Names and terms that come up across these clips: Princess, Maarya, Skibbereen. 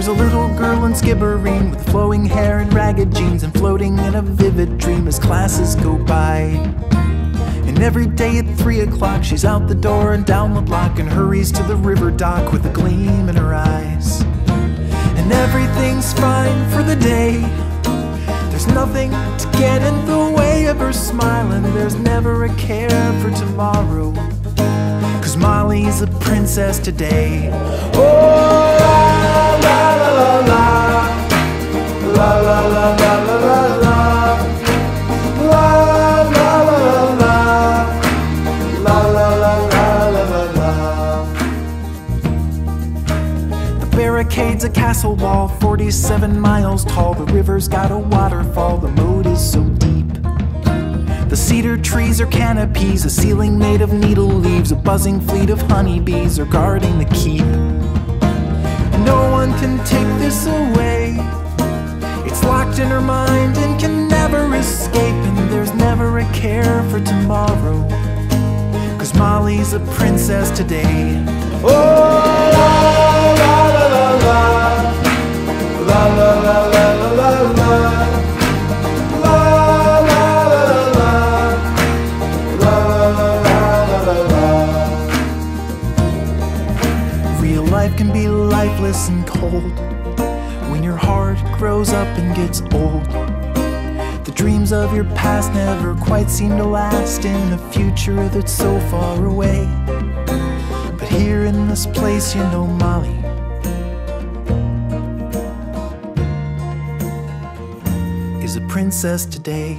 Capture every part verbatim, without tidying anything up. There's a little girl in Skibbereen with flowing hair and ragged jeans, and floating in a vivid dream as classes go by. And every day at three o'clock she's out the door and down the block, and hurries to the river dock with a gleam in her eyes. And everything's fine for the day. There's nothing to get in the way of her smile, and there's never a care for tomorrow, 'cause Molly's a princess today. Oh, la la la la, la la la la la la la, la la la la la, la la la la la. The barricade's a castle wall, forty-seven miles tall. The river's got a waterfall. The moat is so deep. The cedar trees are canopies, a ceiling made of needle leaves. A buzzing fleet of honeybees are guarding the keep. And no one can take this away. It's locked in her mind and can never escape, and there's never a care for tomorrow, 'cause Molly's a princess today. Oh, la la la la la, la la la la la la, la. Life can be lifeless and cold when your heart grows up and gets old. The dreams of your past never quite seem to last in a future that's so far away. But here in this place, you know, Molly, is a princess today.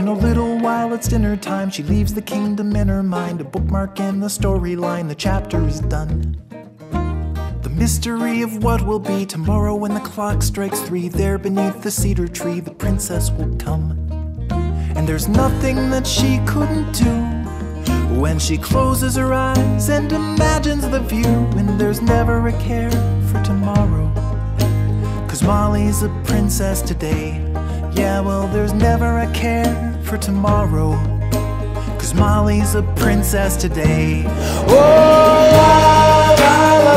In a little while, it's dinner time. She leaves the kingdom in her mind, a bookmark in the storyline. The chapter is done. The mystery of what will be tomorrow when the clock strikes three. There beneath the cedar tree, the princess will come. And there's nothing that she couldn't do when she closes her eyes and imagines the view. And there's never a care for tomorrow, 'cause Molly's a princess today. Yeah, well, there's never a care for tomorrow, 'cause Molly's a princess today. Oh, la la la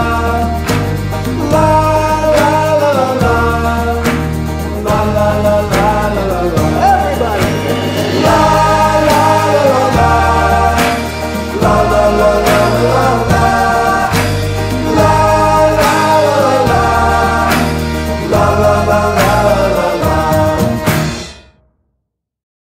la la la la, la la la la la la. Everybody, la la la la, la la la la la la. La la la la la.